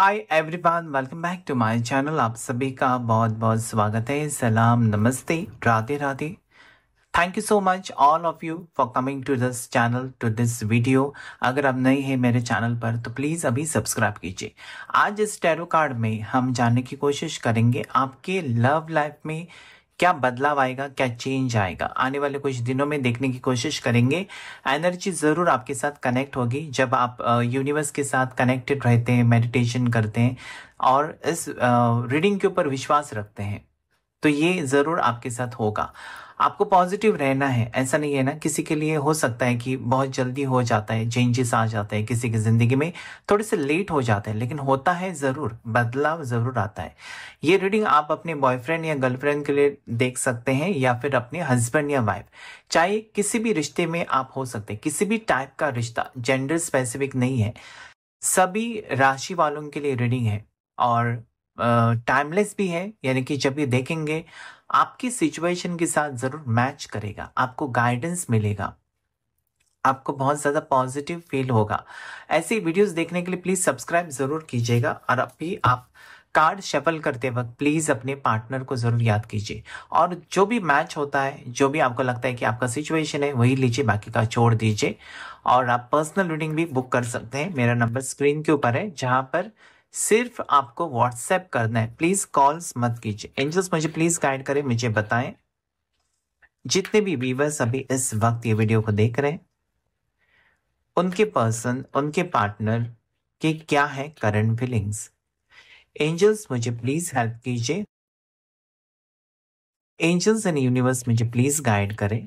Hi everyone, welcome back to my channel. आप सभी का बहुत बहुत स्वागत है। सलाम, नमस्ते, Radhe Radhe. Thank you so much all of you for coming to this channel, to this video. अगर आप नए हैं मेरे चैनल पर तो प्लीज़ अभी सब्सक्राइब कीजिए। आज इस टैरो कार्ड में हम जानने की कोशिश करेंगे आपके लव लाइफ में क्या बदलाव आएगा, क्या चेंज आएगा आने वाले कुछ दिनों में, देखने की कोशिश करेंगे। एनर्जी ज़रूर आपके साथ कनेक्ट होगी। जब आप यूनिवर्स के साथ कनेक्टेड रहते हैं, मेडिटेशन करते हैं और इस रीडिंग के ऊपर विश्वास रखते हैं तो ये ज़रूर आपके साथ होगा। आपको पॉजिटिव रहना है, ऐसा नहीं है ना। किसी के लिए हो सकता है कि बहुत जल्दी हो जाता है, चेंजेस आ जाते हैं, किसी की ज़िंदगी में थोड़े से लेट हो जाता है, लेकिन होता है ज़रूर, बदलाव ज़रूर आता है। ये रीडिंग आप अपने बॉयफ्रेंड या गर्लफ्रेंड के लिए देख सकते हैं या फिर अपने हस्बैंड या वाइफ, चाहे किसी भी रिश्ते में आप हो सकते हैं। किसी भी टाइप का रिश्ता, जेंडर स्पेसिफिक नहीं है, सभी राशि वालों के लिए रीडिंग है और टाइमलेस भी है। यानी कि जब ये देखेंगे आपकी सिचुएशन के साथ ज़रूर मैच करेगा, आपको गाइडेंस मिलेगा, आपको बहुत ज़्यादा पॉजिटिव फील होगा। ऐसी वीडियोस देखने के लिए प्लीज़ सब्सक्राइब ज़रूर कीजिएगा। और अभी आप कार्ड शफल करते वक्त प्लीज़ अपने पार्टनर को ज़रूर याद कीजिए और जो भी मैच होता है, जो भी आपको लगता है कि आपका सिचुएशन है, वही लीजिए, बाकी का छोड़ दीजिए। और आप पर्सनल रीडिंग भी बुक कर सकते हैं। मेरा नंबर स्क्रीन के ऊपर है, जहाँ पर सिर्फ आपको व्हाट्सएप करना है, प्लीज कॉल्स मत कीजिए। एंजल्स मुझे प्लीज गाइड करें, मुझे बताएं जितने भी व्यूवर्स अभी इस वक्त ये वीडियो को देख रहे हैं, उनके पर्सन, उनके पार्टनर के क्या है करंट फीलिंग्स। एंजल्स मुझे प्लीज हेल्प कीजिए। एंजल्स एंड यूनिवर्स मुझे प्लीज गाइड करें।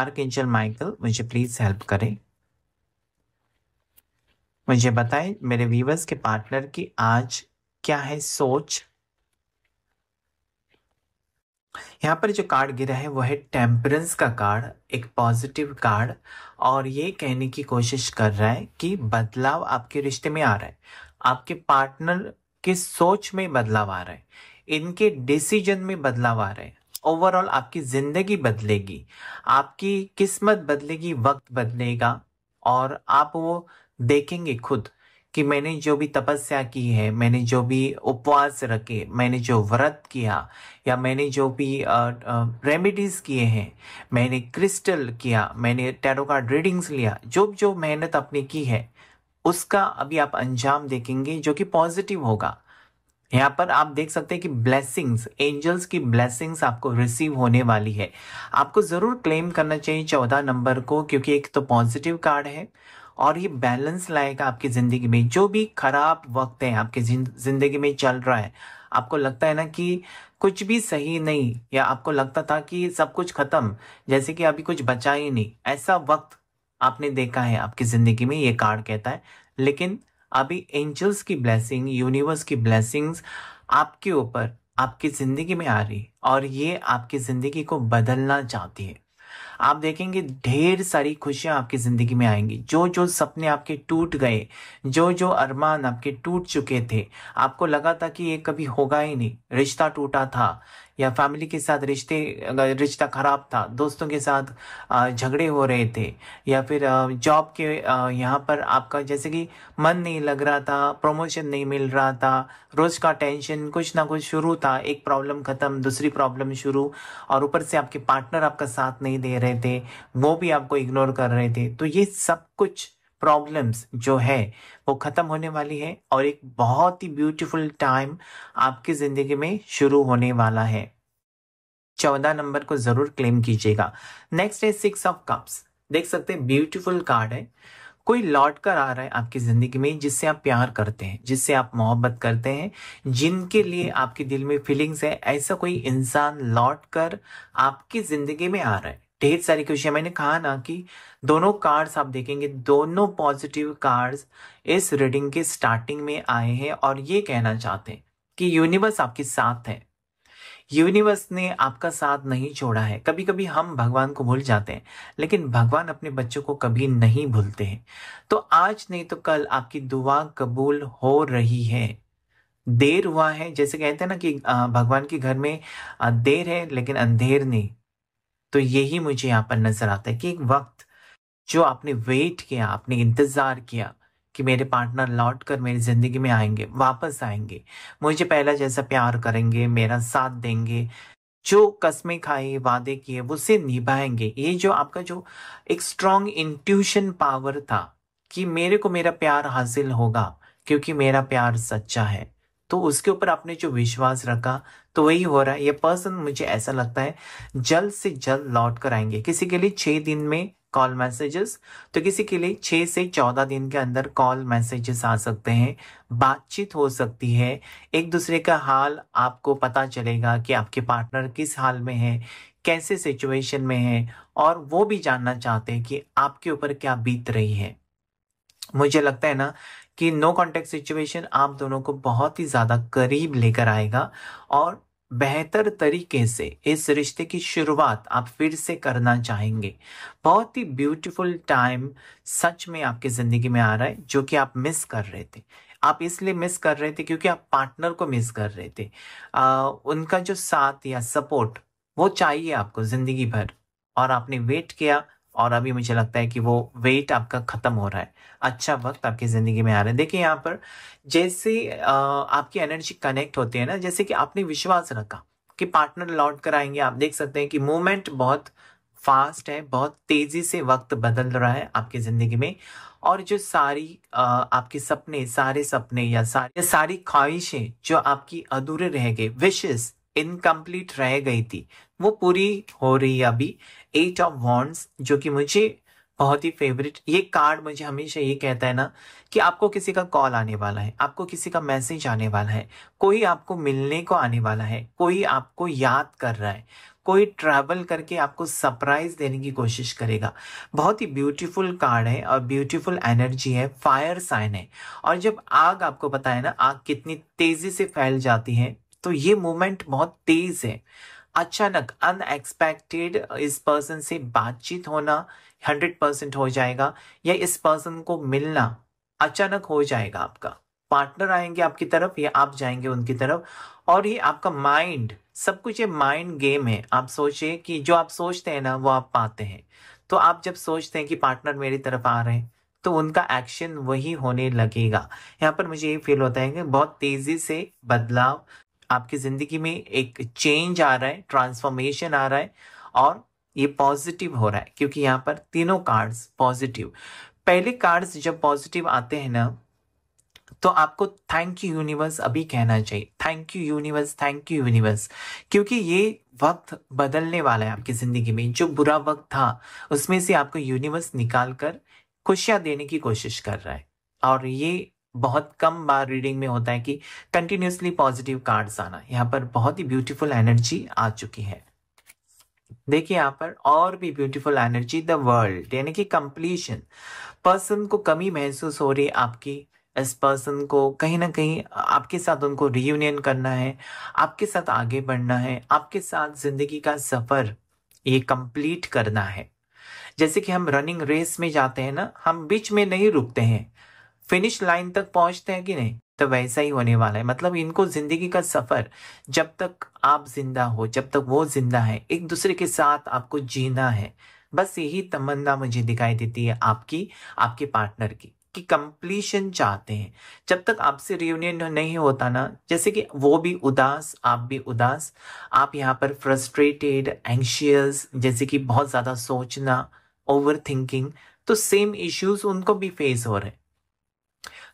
आर्कएंजल माइकल मुझे प्लीज हेल्प करें, मुझे बताएं मेरे व्यूवर्स के पार्टनर की आज क्या है सोच। यहाँ पर जो कार्ड गिरा है वो है टेम्परेंस का कार्ड, एक पॉजिटिव कार्ड। और ये कहने की कोशिश कर रहा है कि बदलाव आपके रिश्ते में आ रहा है, आपके पार्टनर के सोच में बदलाव आ रहा है, इनके डिसीजन में बदलाव आ रहा है। ओवरऑल आपकी जिंदगी बदलेगी, आपकी किस्मत बदलेगी, वक्त बदलेगा और आप वो देखेंगे खुद कि मैंने जो भी तपस्या की है, मैंने जो भी उपवास रखे, मैंने जो व्रत किया या मैंने जो भी रेमेडीज़ किए हैं, मैंने क्रिस्टल किया, मैंने टैरो कार्ड रीडिंग्स लिया, जो जो मेहनत आपने की है उसका अभी आप अंजाम देखेंगे जो कि पॉजिटिव होगा। यहाँ पर आप देख सकते हैं कि ब्लेसिंग्स, एंजल्स की ब्लेसिंग्स आपको रिसीव होने वाली है। आपको ज़रूर क्लेम करना चाहिए 14 नंबर को, क्योंकि एक तो पॉजिटिव कार्ड है और ये बैलेंस लाएगा आपकी ज़िंदगी में। जो भी खराब वक्त है आपकी ज़िंदगी में चल रहा है, आपको लगता है ना कि कुछ भी सही नहीं, या आपको लगता था कि सब कुछ ख़त्म, जैसे कि अभी कुछ बचा ही नहीं, ऐसा वक्त आपने देखा है आपकी ज़िंदगी में, ये कार्ड कहता है। लेकिन अभी एंजल्स की ब्लेसिंग, यूनिवर्स की ब्लेसिंग्स आपके ऊपर, आपकी ज़िंदगी में आ रही और ये आपकी ज़िंदगी को बदलना चाहती है। आप देखेंगे ढेर सारी खुशियां आपकी ज़िंदगी में आएंगी। जो जो सपने आपके टूट गए, जो जो अरमान आपके टूट चुके थे, आपको लगा था कि ये कभी होगा ही नहीं, रिश्ता टूटा था या फैमिली के साथ रिश्ता खराब था, दोस्तों के साथ झगड़े हो रहे थे, या फिर जॉब के यहाँ पर आपका जैसे कि मन नहीं लग रहा था, प्रमोशन नहीं मिल रहा था, रोज का टेंशन कुछ ना कुछ शुरू था, एक प्रॉब्लम ख़त्म दूसरी प्रॉब्लम शुरू, और ऊपर से आपके पार्टनर आपका साथ नहीं दे रहे थे, वो भी आपको इग्नोर कर रहे थे। तो ये सब कुछ प्रॉब्लम्स जो है वो ख़त्म होने वाली है और एक बहुत ही ब्यूटीफुल टाइम आपकी ज़िंदगी में शुरू होने वाला है। 14 नंबर को ज़रूर क्लेम कीजिएगा। नेक्स्ट है 6 ऑफ कप्स। देख सकते हैं ब्यूटीफुल कार्ड है। कोई लौट कर आ रहा है आपकी ज़िंदगी में जिससे आप प्यार करते हैं, जिससे आप मोहब्बत करते हैं, जिनके लिए आपके दिल में फीलिंग्स है, ऐसा कोई इंसान लौट कर आपकी ज़िंदगी में आ रहा है। ढेर सारी खुशियाँ। मैंने कहा ना कि दोनों कार्ड्स आप देखेंगे, दोनों पॉजिटिव कार्ड्स इस रीडिंग के स्टार्टिंग में आए हैं और ये कहना चाहते हैं कि यूनिवर्स आपके साथ है, यूनिवर्स ने आपका साथ नहीं छोड़ा है। कभी कभी हम भगवान को भूल जाते हैं लेकिन भगवान अपने बच्चों को कभी नहीं भूलते हैं। तो आज नहीं तो कल आपकी दुआ कबूल हो रही है। देर हुआ है, जैसे कहते हैं ना कि भगवान के घर में देर है लेकिन अंधेर नहीं, तो यही मुझे यहाँ पर नजर आता है कि एक वक्त जो आपने वेट किया, आपने इंतज़ार किया कि मेरे पार्टनर लौट कर मेरी ज़िंदगी में आएंगे, वापस आएंगे, मुझे पहला जैसा प्यार करेंगे, मेरा साथ देंगे, जो कसमें खाई वादे किए वो से निभाएंगे। ये जो आपका जो एक स्ट्रॉन्ग इंट्यूशन पावर था कि मेरे को मेरा प्यार हासिल होगा क्योंकि मेरा प्यार सच्चा है, तो उसके ऊपर आपने जो विश्वास रखा तो वही हो रहा है। ये पर्सन मुझे ऐसा लगता है जल्द से जल्द लौट कर आएंगे। किसी के लिए 6 दिन में कॉल मैसेजेस, तो किसी के लिए 6 से 14 दिन के अंदर कॉल मैसेजेस आ सकते हैं, बातचीत हो सकती है, एक दूसरे का हाल आपको पता चलेगा कि आपके पार्टनर किस हाल में है, कैसे सिचुएशन में है, और वो भी जानना चाहते हैं कि आपके ऊपर क्या बीत रही है। मुझे लगता है ना कि नो कॉन्टेक्ट सिचुएशन आप दोनों को बहुत ही ज़्यादा करीब लेकर आएगा और बेहतर तरीके से इस रिश्ते की शुरुआत आप फिर से करना चाहेंगे। बहुत ही ब्यूटीफुल टाइम सच में आपकी ज़िंदगी में आ रहा है जो कि आप मिस कर रहे थे। आप इसलिए मिस कर रहे थे क्योंकि आप पार्टनर को मिस कर रहे थे। उनका जो साथ या सपोर्ट वो चाहिए आपको ज़िंदगी भर, और आपने वेट किया और अभी मुझे लगता है कि वो वेट आपका ख़त्म हो रहा है। अच्छा वक्त आपकी ज़िंदगी में आ रहा है। देखिए यहाँ पर जैसे आपकी एनर्जी कनेक्ट होती है ना, जैसे कि आपने विश्वास रखा कि पार्टनर लौट कर आएंगे। आप देख सकते हैं कि मूवमेंट बहुत फास्ट है, बहुत तेज़ी से वक्त बदल रहा है आपकी ज़िंदगी में, और जो सारी आपके सपने, सारे सपने या सारी ख्वाहिशें जो आपकी अधूरे रह गए, विशेस इनकम्प्लीट रह गई थी, वो पूरी हो रही है अभी। 8 ऑफ वॉन्ड्स जो कि मुझे बहुत ही फेवरेट, ये कार्ड मुझे हमेशा ये कहता है ना कि आपको किसी का कॉल आने वाला है, आपको किसी का मैसेज आने वाला है, कोई आपको मिलने को आने वाला है, कोई आपको याद कर रहा है, कोई ट्रैवल करके आपको सरप्राइज देने की कोशिश करेगा। बहुत ही ब्यूटीफुल कार्ड है और ब्यूटीफुल एनर्जी है, फायर साइन है। और जब आग, आपको पता है ना आग कितनी तेज़ी से फैल जाती है, तो ये मूवमेंट बहुत तेज है। अचानक अनएक्सपेक्टेड इस पर्सन से बातचीत होना 100% हो जाएगा, या इस पर्सन को मिलना अचानक हो जाएगा। आपका पार्टनर आएंगे आपकी तरफ या आप जाएंगे उनकी तरफ, और ये आपका माइंड, सब कुछ ये माइंड गेम है। आप सोचिए कि जो आप सोचते हैं ना वो आप पाते हैं। तो आप जब सोचते हैं कि पार्टनर मेरी तरफ आ रहे हैं तो उनका एक्शन वही होने लगेगा। यहाँ पर मुझे ये फील होता है कि बहुत तेज़ी से बदलाव आपकी ज़िंदगी में, एक चेंज आ रहा है, ट्रांसफॉर्मेशन आ रहा है, और ये पॉजिटिव हो रहा है क्योंकि यहाँ पर तीनों कार्ड्स पॉजिटिव। पहले कार्ड्स जब पॉजिटिव आते हैं ना तो आपको थैंक यू यूनिवर्स अभी कहना चाहिए, thank you universe, thank you universe, क्योंकि ये वक्त बदलने वाला है आपकी ज़िंदगी में। जो बुरा वक्त था उसमें से आपको यूनिवर्स निकाल कर खुशियाँ देने की कोशिश कर रहा है, और ये बहुत कम बार रीडिंग में होता है कि कंटिन्यूसली पॉजिटिव कार्ड्स आना। यहाँ पर बहुत ही ब्यूटीफुल एनर्जी आ चुकी है। देखिए यहाँ पर और भी ब्यूटीफुल एनर्जी, द वर्ल्ड यानी कि कंप्लीशन। पर्सन को कमी महसूस हो रही है आपकी, इस पर्सन को कहीं ना कहीं आपके साथ उनको रियूनियन करना है, आपके साथ आगे बढ़ना है, आपके साथ जिंदगी का सफर ये कंप्लीट करना है। जैसे कि हम रनिंग रेस में जाते हैं ना, हम बीच में नहीं रुकते हैं, फिनिश लाइन तक पहुंचते हैं कि नहीं, तो वैसा ही होने वाला है। मतलब इनको ज़िंदगी का सफ़र, जब तक आप जिंदा हो, जब तक वो जिंदा है, एक दूसरे के साथ आपको जीना है। बस यही तमन्ना मुझे दिखाई देती है आपकी, आपके पार्टनर की, कि कंप्लीशन चाहते हैं। जब तक आपसे रियूनियन नहीं होता ना, जैसे कि वो भी उदास, आप भी उदास, आप यहाँ पर फ्रस्ट्रेटेड, एंग्शियस, जैसे कि बहुत ज़्यादा सोचना, ओवर थिंकिंग, तो सेम इश्यूज़ उनको भी फेस हो रहे हैं।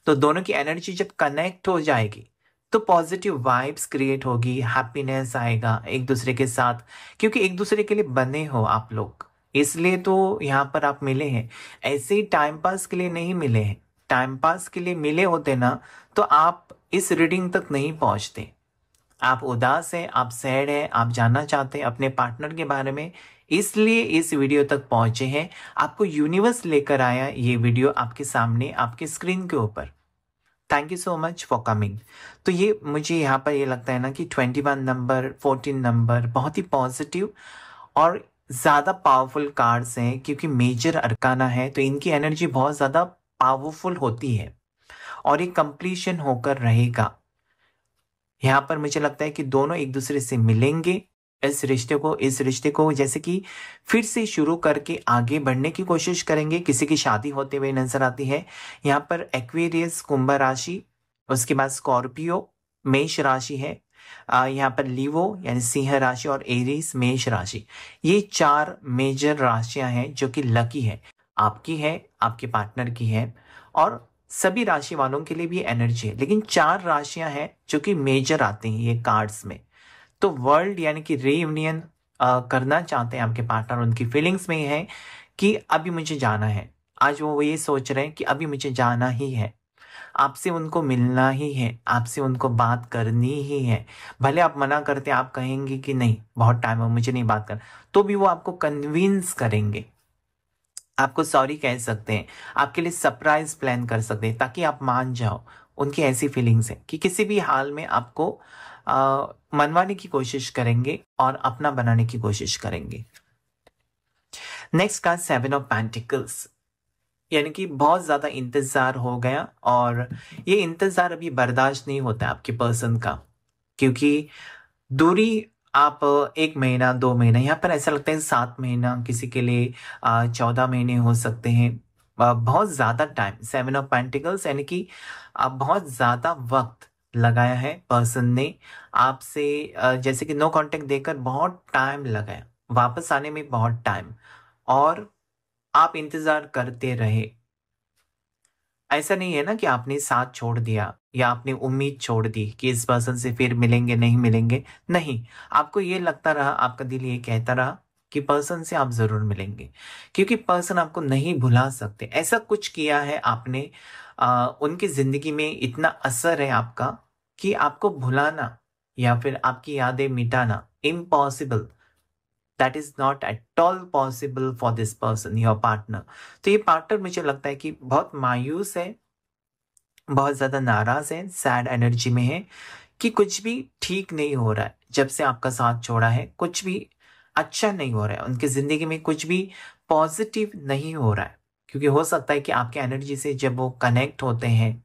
तो दोनों की एनर्जी जब कनेक्ट हो जाएगी तो पॉजिटिव वाइब्स क्रिएट होगी, हैप्पीनेस आएगा एक दूसरे के साथ, क्योंकि एक दूसरे के लिए बने हो आप लोग, इसलिए तो यहाँ पर आप मिले हैं। ऐसे ही टाइम पास के लिए नहीं मिले हैं। टाइम पास के लिए मिले होते ना तो आप इस रीडिंग तक नहीं पहुँचते। आप उदास हैं, आप सैड हैं, आप जानना चाहते हैं अपने पार्टनर के बारे में, इसलिए इस वीडियो तक पहुँचे हैं। आपको यूनिवर्स लेकर आया ये वीडियो आपके सामने, आपके स्क्रीन के ऊपर। Thank you so much for coming. तो ये मुझे यहाँ पर ये लगता है ना कि 21 नंबर, 14 नंबर बहुत ही पॉजिटिव और ज़्यादा पावरफुल कार्ड्स हैं, क्योंकि मेजर अरकाना है तो इनकी एनर्जी बहुत ज़्यादा पावरफुल होती है, और ये कंप्लीशन होकर रहेगा। यहाँ पर मुझे लगता है कि दोनों एक दूसरे से मिलेंगे, इस रिश्ते को जैसे कि फिर से शुरू करके आगे बढ़ने की कोशिश करेंगे। किसी की शादी होते हुए नजर आती है यहाँ पर। एक्वेरियस कुंभ राशि, उसके बाद स्कॉर्पियो मेष राशि है, यहाँ पर लीवो यानी सिंह राशि और एरीज मेष राशि। ये चार मेजर राशियां हैं जो कि लकी है, आपकी है, आपके पार्टनर की है और सभी राशि वालों के लिए भी एनर्जी है। लेकिन चार राशियां हैं जो कि मेजर आती हैं ये कार्ड्स में। तो वर्ल्ड यानी कि रीयूनियन करना चाहते हैं आपके पार्टनर। उनकी फीलिंग्स में है कि अभी मुझे जाना है, आज वो ये सोच रहे हैं कि अभी मुझे जाना ही है, आपसे उनको मिलना ही है, आपसे उनको बात करनी ही है। भले आप मना करते, आप कहेंगे कि नहीं बहुत टाइम है मुझे नहीं बात करना, तो भी वो आपको कन्विंस करेंगे, आपको सॉरी कह सकते हैं, आपके लिए सरप्राइज प्लान कर सकते हैं ताकि आप मान जाओ। उनकी ऐसी फीलिंग्स है कि किसी भी हाल में आपको मनवाने की कोशिश करेंगे और अपना बनाने की कोशिश करेंगे। नेक्स्ट का 7 ऑफ पेंटिकल्स, यानी कि बहुत ज़्यादा इंतज़ार हो गया और ये इंतज़ार अभी बर्दाश्त नहीं होता आपके पर्सन का, क्योंकि दूरी आप 1 महीना 2 महीना, यहाँ पर ऐसा लगता है 7 महीना, किसी के लिए 14 महीने हो सकते हैं। बहुत ज़्यादा टाइम 7 ऑफ पेंटिकल्स यानी कि बहुत ज़्यादा वक्त लगाया है पर्सन ने आपसे, जैसे कि नो कांटेक्ट देकर बहुत टाइम लगाया, वापस आने में बहुत टाइम, और आप इंतज़ार करते रहे। ऐसा नहीं है ना कि आपने साथ छोड़ दिया या आपने उम्मीद छोड़ दी कि इस पर्सन से फिर मिलेंगे नहीं मिलेंगे, नहीं, आपको ये लगता रहा, आपका दिल ये कहता रहा कि पर्सन से आप ज़रूर मिलेंगे, क्योंकि पर्सन आपको नहीं भुला सकते। ऐसा कुछ किया है आपने, उनकी ज़िंदगी में इतना असर है आपका कि आपको भुलाना या फिर आपकी यादें मिटाना impossible, that is not at all possible for this person your partner. तो ये पार्टनर मुझे लगता है कि बहुत मायूस है, बहुत ज़्यादा नाराज़ है, सैड एनर्जी में है कि कुछ भी ठीक नहीं हो रहा है। जब से आपका साथ छोड़ा है कुछ भी अच्छा नहीं हो रहा है, उनकी ज़िंदगी में कुछ भी पॉजिटिव नहीं हो रहा है, क्योंकि हो सकता है कि आपके एनर्जी से जब वो कनेक्ट होते हैं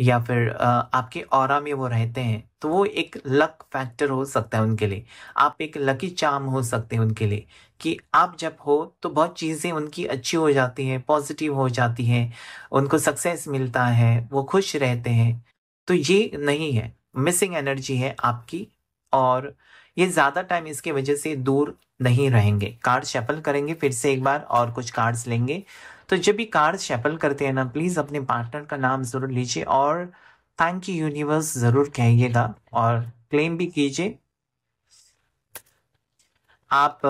या फिर आपके ऑरा में वो रहते हैं तो वो एक लक फैक्टर हो सकता है उनके लिए, आप एक लकी चार्म हो सकते हैं उनके लिए कि आप जब हो तो बहुत चीज़ें उनकी अच्छी हो जाती हैं, पॉजिटिव हो जाती हैं, उनको सक्सेस मिलता है, वो खुश रहते हैं। तो ये नहीं है, मिसिंग एनर्जी है आपकी और ये ज़्यादा टाइम इसके वजह से दूर नहीं रहेंगे। कार्ड शफल करेंगे फिर से एक बार और कुछ कार्ड्स लेंगे। तो जब भी कार्ड शफल करते हैं ना, प्लीज़ अपने पार्टनर का नाम ज़रूर लीजिए और थैंक यू यूनिवर्स ज़रूर कहिएगा और क्लेम भी कीजिए। आप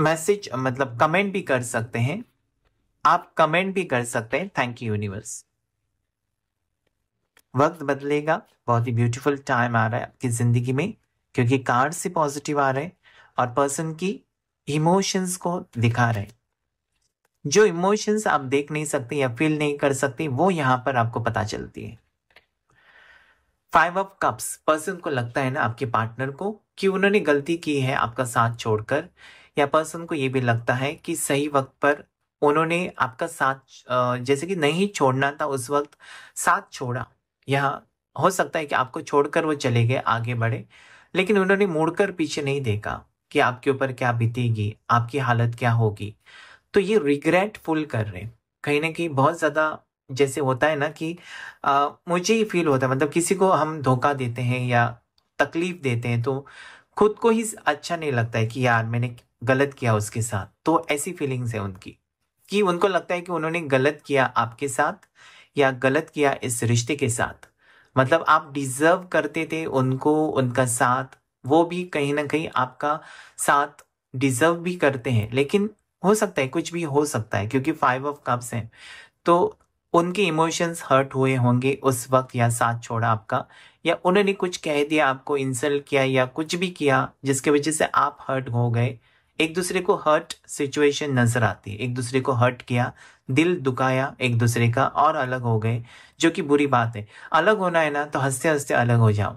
मैसेज मतलब कमेंट भी कर सकते हैं, आप कमेंट भी कर सकते हैं थैंक यू यूनिवर्स। वक्त बदलेगा, बहुत ही ब्यूटीफुल टाइम आ रहा है आपकी ज़िंदगी में, क्योंकि कार्ड से पॉजिटिव आ रहे हैं और पर्सन की इमोशंस को दिखा रहे हैं। जो इमोशंस आप देख नहीं सकते या फील नहीं कर सकते वो यहाँ पर आपको पता चलती है। 5 ऑफ कप्स, पर्सन को लगता है ना आपके पार्टनर को कि उन्होंने गलती की है आपका साथ छोड़कर, या पर्सन को ये भी लगता है कि सही वक्त पर उन्होंने आपका साथ जैसे कि नहीं छोड़ना था उस वक्त साथ छोड़ा, यहाँ हो सकता है कि आपको छोड़कर वो चले गए, आगे बढ़े, लेकिन उन्होंने मुड़कर पीछे नहीं देखा कि आपके ऊपर क्या बीतेगी, आपकी हालत क्या होगी। तो ये रिग्रेटफुल कर रहे हैं कहीं ना कहीं, बहुत ज़्यादा जैसे होता है ना कि मुझे ही फील होता है, मतलब किसी को हम धोखा देते हैं या तकलीफ देते हैं तो खुद को ही अच्छा नहीं लगता है कि यार मैंने गलत किया उसके साथ। तो ऐसी फीलिंग्स है उनकी कि उनको लगता है कि उन्होंने गलत किया आपके साथ या गलत किया इस रिश्ते के साथ, मतलब आप डिजर्व करते थे उनको, उनका साथ, वो भी कहीं ना कहीं आपका साथ डिजर्व भी करते हैं, लेकिन हो सकता है कुछ भी हो सकता है क्योंकि 5 ऑफ कप्स हैं। तो उनके इमोशंस हर्ट हुए होंगे उस वक्त, या साथ छोड़ा आपका, या उन्होंने कुछ कह दिया, आपको इंसल्ट किया या कुछ भी किया जिसके वजह से आप हर्ट हो गए। एक दूसरे को हर्ट सिचुएशन नज़र आती है, एक दूसरे को हर्ट किया, दिल दुखाया एक दूसरे का और अलग हो गए, जो कि बुरी बात है। अलग होना है ना तो हंसते हंसते अलग हो जाओ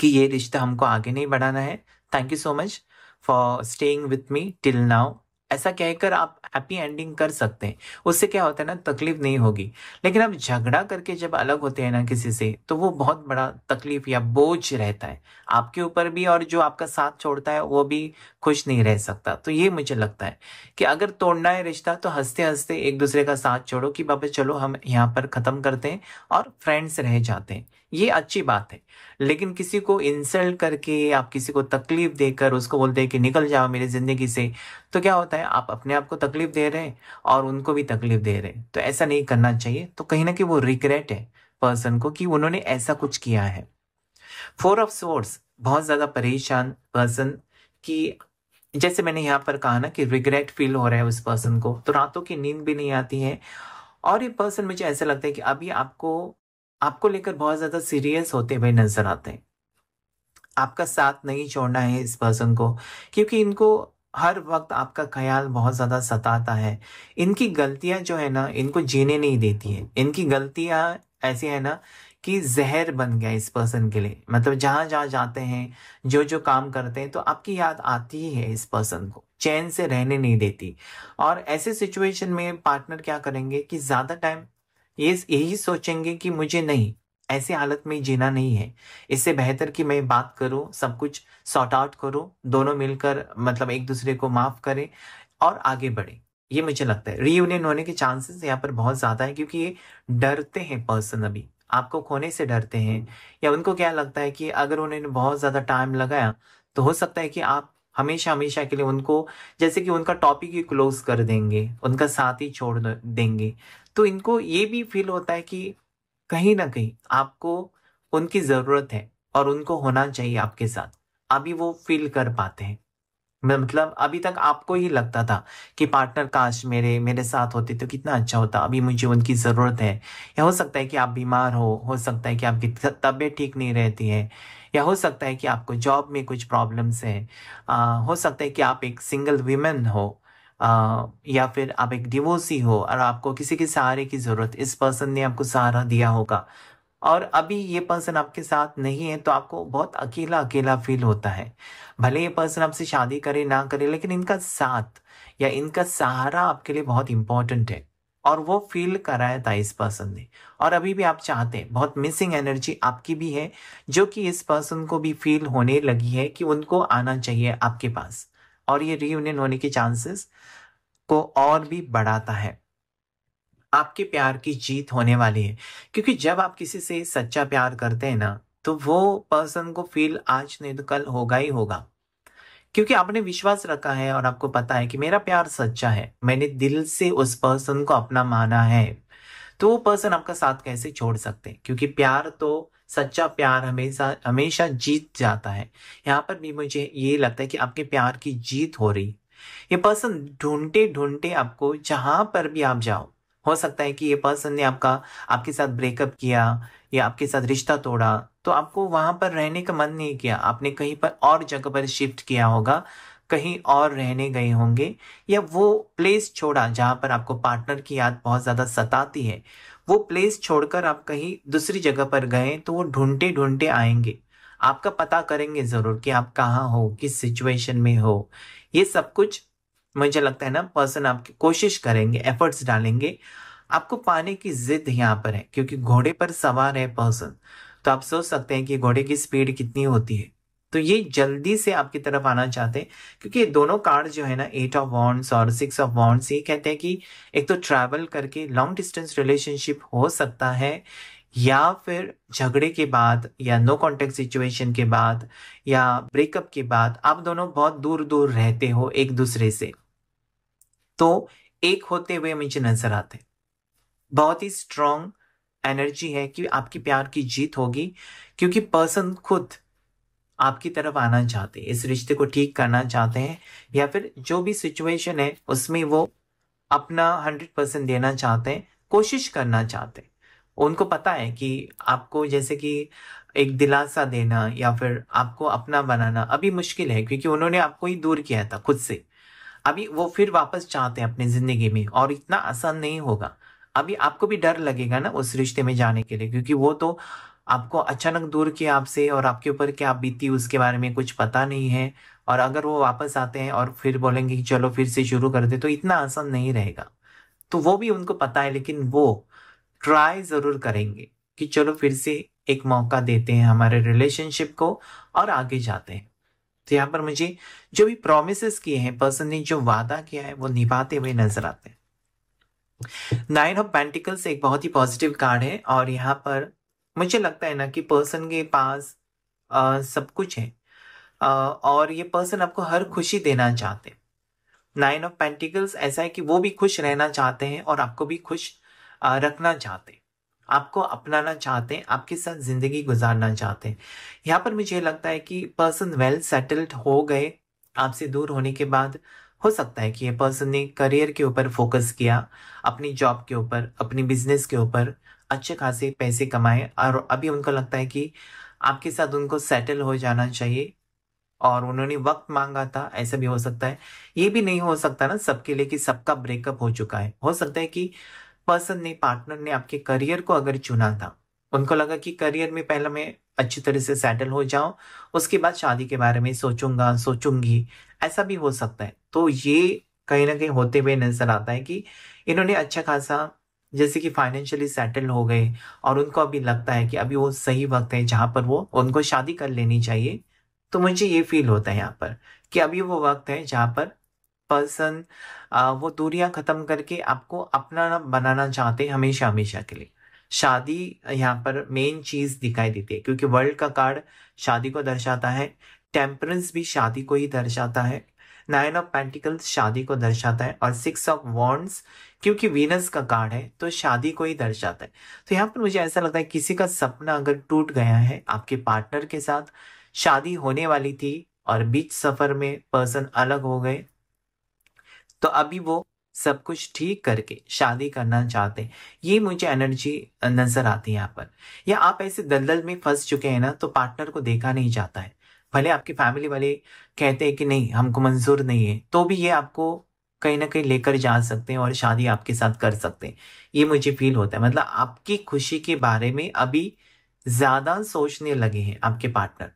कि ये रिश्ता हमको आगे नहीं बढ़ाना है। Thank you so much for staying with me till now. ऐसा कहकर आप हैप्पी एंडिंग कर सकते हैं। उससे क्या होता है ना, तकलीफ नहीं होगी। लेकिन आप झगड़ा करके जब अलग होते हैं ना किसी से, तो वो बहुत बड़ा तकलीफ या बोझ रहता है आपके ऊपर भी, और जो आपका साथ छोड़ता है वो भी खुश नहीं रह सकता। तो ये मुझे लगता है कि अगर तोड़ना है रिश्ता तो हंसते हंसते एक दूसरे का साथ छोड़ो कि बाबा चलो हम यहाँ पर ख़त्म करते हैं और फ्रेंड्स रह जाते हैं। ये अच्छी बात है। लेकिन किसी को इंसल्ट करके, आप किसी को तकलीफ देकर उसको बोलते हैं कि निकल जाओ मेरी ज़िंदगी से, तो क्या होता है, आप अपने आप को तकलीफ दे रहे हैं और उनको भी तकलीफ दे रहे हैं। तो ऐसा नहीं करना चाहिए। तो कहीं ना कहीं वो रिग्रेट है पर्सन को कि उन्होंने ऐसा कुछ किया है। 4 ऑफ स्वॉर्ड्स, बहुत ज़्यादा परेशान पर्सन की, जैसे मैंने यहाँ पर कहा ना कि रिग्रेट फील हो रहा है उस पर्सन को, तो रातों की नींद भी नहीं आती है। और ये पर्सन मुझे ऐसा लगता है कि अभी आपको लेकर बहुत ज़्यादा सीरियस होते हुए नजर आते हैं। आपका साथ नहीं छोड़ना है इस पर्सन को, क्योंकि इनको हर वक्त आपका ख्याल बहुत ज़्यादा सताता है। इनकी गलतियां जो है ना, इनको जीने नहीं देती है। इनकी गलतियां ऐसी है ना कि जहर बन गया इस पर्सन के लिए। मतलब जहाँ जहाँ जाते हैं, जो जो काम करते हैं, तो आपकी याद आती ही है इस पर्सन को, चैन से रहने नहीं देती। और ऐसे सिचुएशन में पार्टनर क्या करेंगे कि ज़्यादा टाइम यही सोचेंगे कि मुझे नहीं, ऐसे हालत में जीना नहीं है, इससे बेहतर कि मैं बात करूँ, सब कुछ सॉर्ट आउट करूँ, दोनों मिलकर मतलब एक दूसरे को माफ़ करें और आगे बढ़ें। ये मुझे लगता है रीयूनियन होने के चांसेस यहाँ पर बहुत ज़्यादा है, क्योंकि ये डरते हैं पर्सन, अभी आपको खोने से डरते हैं, या उनको क्या लगता है कि अगर उन्होंने बहुत ज़्यादा टाइम लगाया तो हो सकता है कि आप हमेशा हमेशा के लिए उनको, जैसे कि उनका टॉपिक ही क्लोज कर देंगे, उनका साथ ही छोड़ देंगे। तो इनको ये भी फील होता है कि कहीं ना कहीं आपको उनकी ज़रूरत है और उनको होना चाहिए आपके साथ। अभी वो फील कर पाते हैं, मतलब अभी तक आपको ही लगता था कि पार्टनर काश मेरे साथ होते तो कितना अच्छा होता, अभी मुझे उनकी ज़रूरत है। या हो सकता है कि आप बीमार हो सकता है कि आपकी तबीयत ठीक नहीं रहती है, या हो सकता है कि आपको जॉब में कुछ प्रॉब्लम्स हैं, हो सकता है कि आप एक सिंगल वीमेन हो, या फिर आप एक डिवोर्सी हो और आपको किसी के सहारे की ज़रूरत, इस पर्सन ने आपको सहारा दिया होगा और अभी ये पर्सन आपके साथ नहीं है, तो आपको बहुत अकेला अकेला फील होता है। भले ये पर्सन आपसे शादी करे ना करे, लेकिन इनका साथ या इनका सहारा आपके लिए बहुत इम्पॉर्टेंट है, और वो फील कराया था इस पर्सन ने। और अभी भी आप चाहते हैं, बहुत मिसिंग एनर्जी आपकी भी है, जो कि इस पर्सन को भी फील होने लगी है कि उनको आना चाहिए आपके पास, और ये रीयूनियन होने के चांसेस को और भी बढ़ाता है। आपके प्यार की जीत होने वाली है, क्योंकि जब आप किसी से सच्चा प्यार करते हैं ना, तो वो पर्सन को फील आज नहीं तो कल होगा ही होगा, क्योंकि आपने विश्वास रखा है और आपको पता है कि मेरा प्यार सच्चा है, मैंने दिल से उस पर्सन को अपना माना है। तो वो पर्सन आपका साथ कैसे छोड़ सकते हैं, क्योंकि प्यार तो, सच्चा प्यार हमेशा जीत जाता है। यहाँ पर भी मुझे ये लगता है कि आपके प्यार की जीत हो रही है। ये पर्सन ढूंढते ढूंढते आपको, जहाँ पर भी आप जाओ, हो सकता है कि ये पर्सन ने आपके साथ ब्रेकअप किया या आपके साथ रिश्ता तोड़ा, तो आपको वहाँ पर रहने का मन नहीं किया, आपने कहीं पर और जगह पर शिफ्ट किया होगा, कहीं और रहने गए होंगे, या वो प्लेस छोड़ा जहाँ पर आपको पार्टनर की याद बहुत ज़्यादा सताती है, वो प्लेस छोड़कर आप कहीं दूसरी जगह पर गए, तो वो ढूंढते ढूंढते आएंगे, आपका पता करेंगे ज़रूर कि आप कहाँ हो, किस सिचुएशन में हो। ये सब कुछ मुझे लगता है ना, पर्सन आपकी कोशिश करेंगे, एफर्ट्स डालेंगे, आपको पाने की जिद यहाँ पर है, क्योंकि घोड़े पर सवार है पर्सन, तो आप सोच सकते हैं कि घोड़े की स्पीड कितनी होती है। तो ये जल्दी से आपकी तरफ आना चाहते हैं, क्योंकि ये दोनों कार्ड जो है ना, 8 ऑफ वॉन्ड्स और 6 ऑफ वॉन्ड्स, ये कहते हैं कि एक तो ट्रैवल करके लॉन्ग डिस्टेंस रिलेशनशिप हो सकता है, या फिर झगड़े के बाद या नो कॉन्टेक्ट सिचुएशन के बाद या ब्रेकअप के बाद आप दोनों बहुत दूर दूर रहते हो एक दूसरे से, तो एक होते हुए मुझे नजर आते। बहुत ही स्ट्रॉन्ग एनर्जी है कि आपकी प्यार की जीत होगी, क्योंकि पर्सन खुद आपकी तरफ आना चाहते हैं, इस रिश्ते को ठीक करना चाहते हैं, या फिर जो भी सिचुएशन है उसमें वो अपना 100% देना चाहते हैं, कोशिश करना चाहते हैं। उनको पता है कि आपको जैसे कि एक दिलासा देना या फिर आपको अपना बनाना अभी मुश्किल है, क्योंकि उन्होंने आपको ही दूर किया था खुद से। अभी वो फिर वापस चाहते हैं अपनी ज़िंदगी में, और इतना आसान नहीं होगा। अभी आपको भी डर लगेगा ना उस रिश्ते में जाने के लिए, क्योंकि वो तो आपको अचानक दूर किया आपसे और आपके ऊपर क्या बीती उसके बारे में कुछ पता नहीं है। और अगर वो वापस आते हैं और फिर बोलेंगे कि चलो फिर से शुरू करते तो इतना आसान नहीं रहेगा। तो वो भी उनको पता है, लेकिन वो ट्राई ज़रूर करेंगे कि चलो फिर से एक मौका देते हैं हमारे रिलेशनशिप को और आगे जाते हैं। तो यहाँ पर मुझे जो भी प्रोमिस किए हैं, पर्सन ने जो वादा किया है वो निभाते हुए नजर आते हैं। 9 ऑफ पेंटिकल्स एक बहुत ही पॉजिटिव कार्ड है और यहाँ पर मुझे लगता है ना कि पर्सन के पास सब कुछ है और ये पर्सन आपको हर खुशी देना चाहते हैं। 9 ऑफ पेंटिकल्स ऐसा है कि वो भी खुश रहना चाहते हैं और आपको भी खुश रखना चाहते हैं, आपको अपनाना चाहते हैं, आपके साथ जिंदगी गुजारना चाहते हैं। यहाँ पर मुझे लगता है कि पर्सन वेल सेटल्ड हो गए आपसे दूर होने के बाद। हो सकता है कि ये पर्सन ने करियर के ऊपर फोकस किया, अपनी जॉब के ऊपर, अपनी बिजनेस के ऊपर, अच्छे खासे पैसे कमाए और अभी उनको लगता है कि आपके साथ उनको सेटल हो जाना चाहिए और उन्होंने वक्त मांगा था। ऐसा भी हो सकता है। ये भी नहीं हो सकता ना सबके लिए कि सबका ब्रेकअप हो चुका है। हो सकता है कि पर्सन ने, पार्टनर ने आपके करियर को अगर चुना था, उनको लगा कि करियर में पहले मैं अच्छी तरह से सेटल हो जाऊं, उसके बाद शादी के बारे में सोचूंगा, सोचूंगी, ऐसा भी हो सकता है। तो ये कहीं ना कहीं होते हुए नजर आता है कि इन्होंने अच्छा खासा जैसे कि फाइनेंशियली सेटल हो गए और उनको अभी लगता है कि अभी वो सही वक्त है जहाँ पर वो उनको शादी कर लेनी चाहिए। तो मुझे ये फील होता है यहाँ पर कि अभी वो वक्त है जहाँ पर पर्सन वो दूरियां खत्म करके आपको अपना बनाना चाहते हैं हमेशा हमेशा के लिए। शादी यहाँ पर मेन चीज दिखाई देती है क्योंकि वर्ल्ड का कार्ड शादी को दर्शाता है, टेम्परेंस भी शादी को ही दर्शाता है, 9 ऑफ पेंटिकल्स शादी को दर्शाता है और 6 ऑफ वॉन्ड्स क्योंकि वीनस का कार्ड है तो शादी को ही दर्शाता है। तो यहाँ पर मुझे ऐसा लगता है किसी का सपना अगर टूट गया है, आपके पार्टनर के साथ शादी होने वाली थी और बीच सफर में पर्सन अलग हो गए, तो अभी वो सब कुछ ठीक करके शादी करना चाहते हैं। ये मुझे एनर्जी नजर आती है यहाँ पर। या आप ऐसे दलदल में फंस चुके हैं ना, तो पार्टनर को देखा नहीं जाता है, भले आपकी फैमिली वाले कहते हैं कि नहीं हमको मंजूर नहीं है, तो भी ये आपको कहीं ना कहीं लेकर जा सकते हैं और शादी आपके साथ कर सकते हैं। ये मुझे फील होता है। मतलब आपकी खुशी के बारे में अभी ज्यादा सोचने लगे हैं आपके पार्टनर।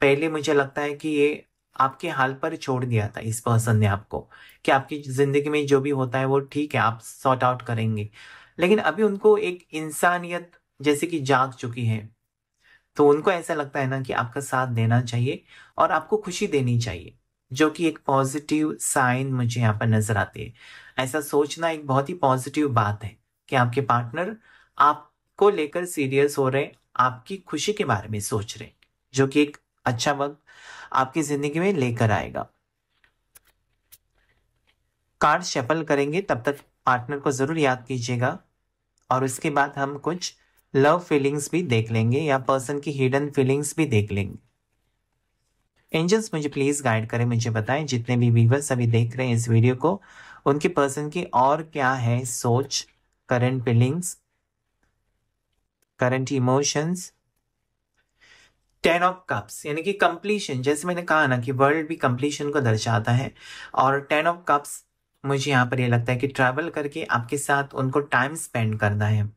पहले मुझे लगता है कि ये आपके हाल पर छोड़ दिया था इस पर्सन ने आपको कि आपकी जिंदगी में जो भी होता है वो ठीक है, आप सॉर्ट आउट करेंगे। लेकिन अभी उनको एक इंसानियत जैसे कि जाग चुकी है, तो उनको ऐसा लगता है ना कि आपका साथ देना चाहिए और आपको खुशी देनी चाहिए, जो कि एक पॉजिटिव साइन मुझे यहाँ पर नजर आती है। ऐसा सोचना एक बहुत ही पॉजिटिव बात है कि आपके पार्टनर आपको लेकर सीरियस हो रहे, आपकी खुशी के बारे में सोच रहे, जो कि एक अच्छा वक्त आपकी जिंदगी में लेकर आएगा। कार्ड शफल करेंगे, तब तक पार्टनर को जरूर याद कीजिएगा और उसके बाद हम कुछ लव फीलिंग्स भी देख लेंगे या पर्सन की हिडन फीलिंग्स भी देख लेंगे। एंजल्स मुझे प्लीज गाइड करें, मुझे बताएं जितने भी व्यूअर्स अभी देख रहे हैं इस वीडियो को, उनके पर्सन की और क्या है सोच, current feelings, current emotions. 10 of cups यानी कि कंप्लीशन, जैसे मैंने कहा ना कि वर्ल्ड भी कंप्लीशन को दर्शाता है और 10 ऑफ कप्स मुझे यहाँ पर ये लगता है कि ट्रैवल करके आपके साथ उनको टाइम स्पेंड करना है,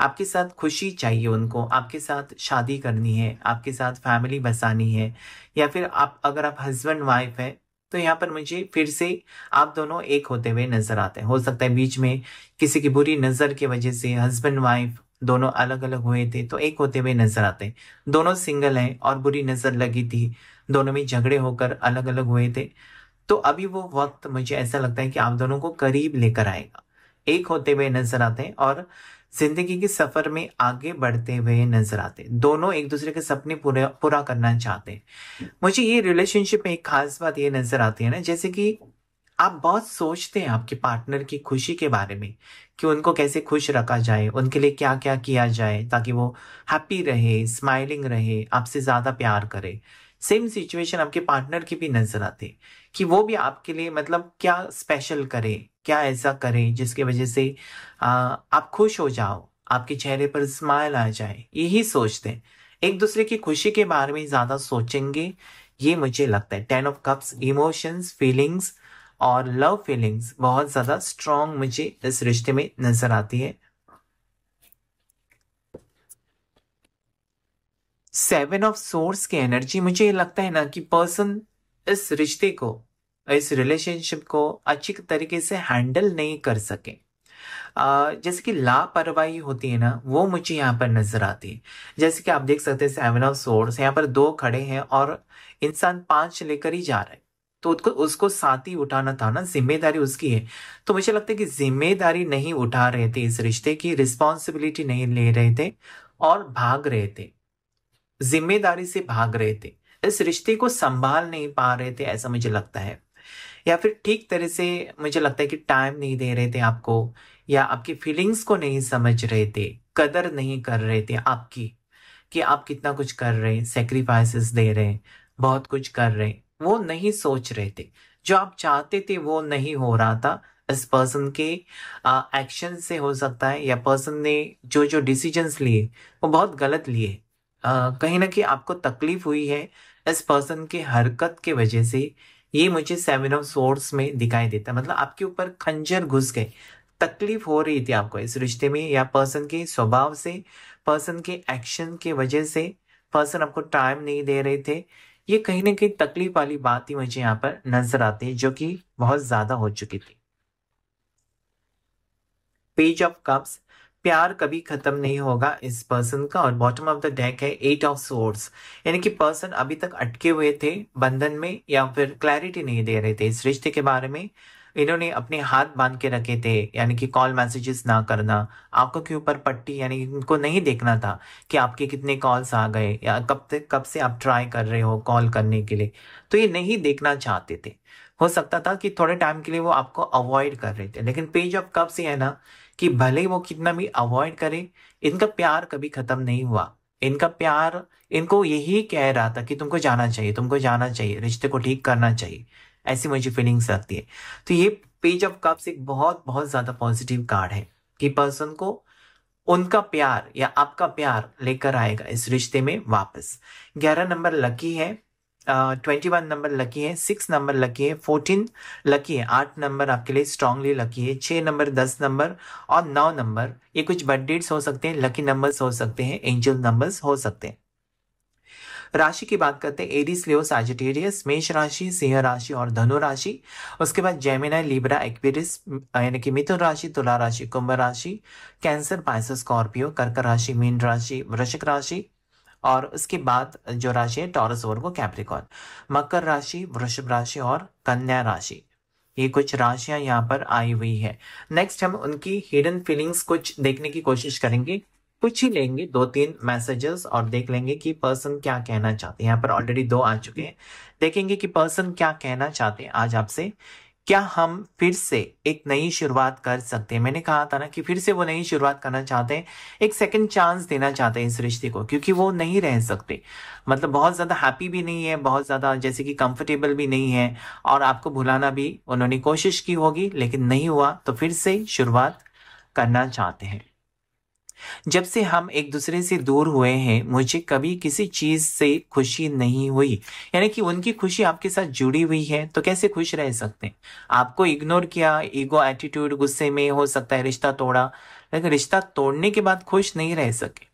आपके साथ खुशी चाहिए उनको, आपके साथ शादी करनी है, आपके साथ फैमिली बसानी है, या फिर आप अगर आप हस्बैंड वाइफ है तो यहाँ पर मुझे फिर से आप दोनों एक होते हुए नजर आते हैं। हो सकता है बीच में किसी की बुरी नज़र की वजह से हस्बैंड वाइफ दोनों अलग अलग हुए थे, तो एक होते हुए नजर आते हैं। दोनों सिंगल हैं और बुरी नजर लगी थी, दोनों में झगड़े होकर अलग अलग हुए थे, तो अभी वो वक्त मुझे ऐसा लगता है कि आप दोनों को करीब लेकर आएगा, एक होते हुए नजर आते हैं और जिंदगी के सफर में आगे बढ़ते हुए नजर आते हैं। दोनों एक दूसरे के सपने पूरा करना चाहते हैं। मुझे ये रिलेशनशिप में एक खास बात ये नजर आती है ना, जैसे कि आप बहुत सोचते हैं आपके पार्टनर की खुशी के बारे में कि उनको कैसे खुश रखा जाए, उनके लिए क्या क्या किया जाए ताकि वो हैप्पी रहे, स्माइलिंग रहे, आपसे ज़्यादा प्यार करे। सेम सिचुएशन आपके पार्टनर की भी नज़र आती है कि वो भी आपके लिए मतलब क्या स्पेशल करे, क्या ऐसा करे जिसकी वजह से आप खुश हो जाओ, आपके चेहरे पर स्माइल आ जाए, यही सोचते हैं। एक दूसरे की खुशी के बारे में ज़्यादा सोचेंगे, ये मुझे लगता है। 10 ऑफ कप्स इमोशंस, फीलिंग्स और लव फीलिंग्स बहुत ज़्यादा स्ट्रॉन्ग मुझे इस रिश्ते में नजर आती है। सेवन ऑफ सोर्स की एनर्जी, मुझे लगता है ना कि पर्सन इस रिश्ते को, इस रिलेशनशिप को अच्छी तरीके से हैंडल नहीं कर सके। जैसे कि लापरवाही होती है ना, वो मुझे यहाँ पर नजर आती है। जैसे कि आप देख सकते हैं सेवन ऑफ सोर्स, यहाँ पर दो खड़े हैं और इंसान पांच लेकर ही जा रहा है, तो उसको साथ ही उठाना था ना, जिम्मेदारी उसकी है। तो मुझे लगता है कि जिम्मेदारी नहीं उठा रहे थे, इस रिश्ते की रिस्पॉन्सिबिलिटी नहीं ले रहे थे और भाग रहे थे, जिम्मेदारी से भाग रहे थे, इस रिश्ते को संभाल नहीं पा रहे थे, ऐसा मुझे लगता है। या फिर ठीक तरह से मुझे लगता है कि टाइम नहीं दे रहे थे आपको, या आपकी फीलिंग्स को नहीं समझ रहे थे, कदर नहीं कर रहे थे आपकी, कि आप कितना कुछ कर रहे हैं, सेक्रीफाइसेस दे रहे हैं, बहुत कुछ कर रहे हैं, वो नहीं सोच रहे थे। जो आप चाहते थे वो नहीं हो रहा था इस पर्सन के एक्शन से, हो सकता है, या पर्सन ने जो जो डिसीजंस लिए वो बहुत गलत लिए। कहीं ना कहीं आपको तकलीफ हुई है इस पर्सन के हरकत के वजह से, ये मुझे सेवन ऑफ सोर्स में दिखाई देता है। मतलब आपके ऊपर खंजर घुस गए, तकलीफ हो रही थी आपको इस रिश्ते में, या पर्सन के स्वभाव से, पर्सन के एक्शन के वजह से, पर्सन आपको टाइम नहीं दे रहे थे, ये कहीं ना कहीं तकलीफ वाली बात ही मुझे यहाँ पर नजर आती है, जो कि बहुत ज्यादा हो चुकी थी। पेज ऑफ कप्स, प्यार कभी खत्म नहीं होगा इस पर्सन का। और बॉटम ऑफ द डेक है एट ऑफ सोर्स, यानी कि पर्सन अभी तक अटके हुए थे बंधन में, या फिर क्लैरिटी नहीं दे रहे थे इस रिश्ते के बारे में। इन्होंने अपने हाथ बांध के रखे थे, यानी कि कॉल मैसेजेस ना करना, आंखों के ऊपर पट्टी, यानी इनको नहीं देखना था कि आपके कितने कॉल्स आ गए, या कब से आप ट्राई कर रहे हो कॉल करने के लिए, तो ये नहीं देखना चाहते थे। हो सकता था कि थोड़े टाइम के लिए वो आपको अवॉइड कर रहे थे, लेकिन पेज ऑफ कप्स ये है ना कि भले वो कितना भी अवॉइड करे, इनका प्यार कभी खत्म नहीं हुआ। इनका प्यार इनको यही कह रहा था कि तुमको जाना चाहिए, तुमको जाना चाहिए, रिश्ते को ठीक करना चाहिए, ऐसी मुझे फीलिंग्स लगती है। तो ये पेज ऑफ कप्स एक बहुत ज्यादा पॉजिटिव कार्ड है कि पर्सन को उनका प्यार या आपका प्यार लेकर आएगा इस रिश्ते में वापस। 11 नंबर लकी है, 21 नंबर लकी है, 6 नंबर लकी है, 14 लकी है, 8 नंबर आपके लिए स्ट्रांगली लकी है, 6 नंबर, 10 नंबर और 9 नंबर, ये कुछ बर्थडेट्स हो सकते हैं, लकी नंबर्स हो सकते हैं, एंजल नंबर्स हो सकते हैं। राशि की बात करते हैं, एरीज, लियो, सैजिटेरियस, मेष राशि, सिंह राशि और धनु राशि। उसके बाद जेमिनी, लिब्रा, एक्वेरियस यानी कि मिथुन राशि, तुला राशि, कुंभ राशि, कैंसर, पाइसेस, स्कॉर्पियो, कर्क राशि, मीन राशि, वृश्चिक राशि और उसके बाद जो राशि है टॉरस, वर्गो, कैप्रिकॉर्न, मकर राशि, वृषभ राशि और कन्या राशि, ये कुछ राशियां यहाँ पर आई हुई है। नेक्स्ट हम उनकी हिडन फीलिंग्स कुछ देखने की कोशिश करेंगे, कुछ ही लेंगे 2-3 मैसेजेस और देख लेंगे कि पर्सन क्या कहना चाहते हैं। यहाँ पर ऑलरेडी 2 आ चुके हैं, देखेंगे कि पर्सन क्या कहना चाहते हैं आज आपसे। क्या हम फिर से एक नई शुरुआत कर सकते हैं? मैंने कहा था ना कि फिर से वो नई शुरुआत करना चाहते हैं, एक सेकंड चांस देना चाहते हैं इस रिश्ते को, क्योंकि वो नहीं रह सकते। मतलब बहुत ज्यादा हैप्पी भी नहीं है, बहुत ज्यादा जैसे कि कंफर्टेबल भी नहीं है, और आपको भुलाना भी उन्होंने कोशिश की होगी लेकिन नहीं हुआ, तो फिर से शुरुआत करना चाहते हैं। जब से हम एक दूसरे से दूर हुए हैं, मुझे कभी किसी चीज से खुशी नहीं हुई, यानी कि उनकी खुशी आपके साथ जुड़ी हुई है, तो कैसे खुश रह सकते हैं? आपको इग्नोर किया, ईगो, एटीट्यूड, गुस्से में हो सकता है रिश्ता तोड़ा, लेकिन रिश्ता तोड़ने के बाद खुश नहीं रह सके।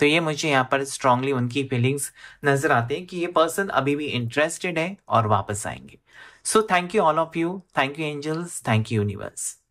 तो ये मुझे यहाँ पर स्ट्रांगली उनकी फीलिंग्स नजर आते हैं कि ये पर्सन अभी भी इंटरेस्टेड है और वापस आएंगे। So thank you all of you, thank you angels, thank you universe.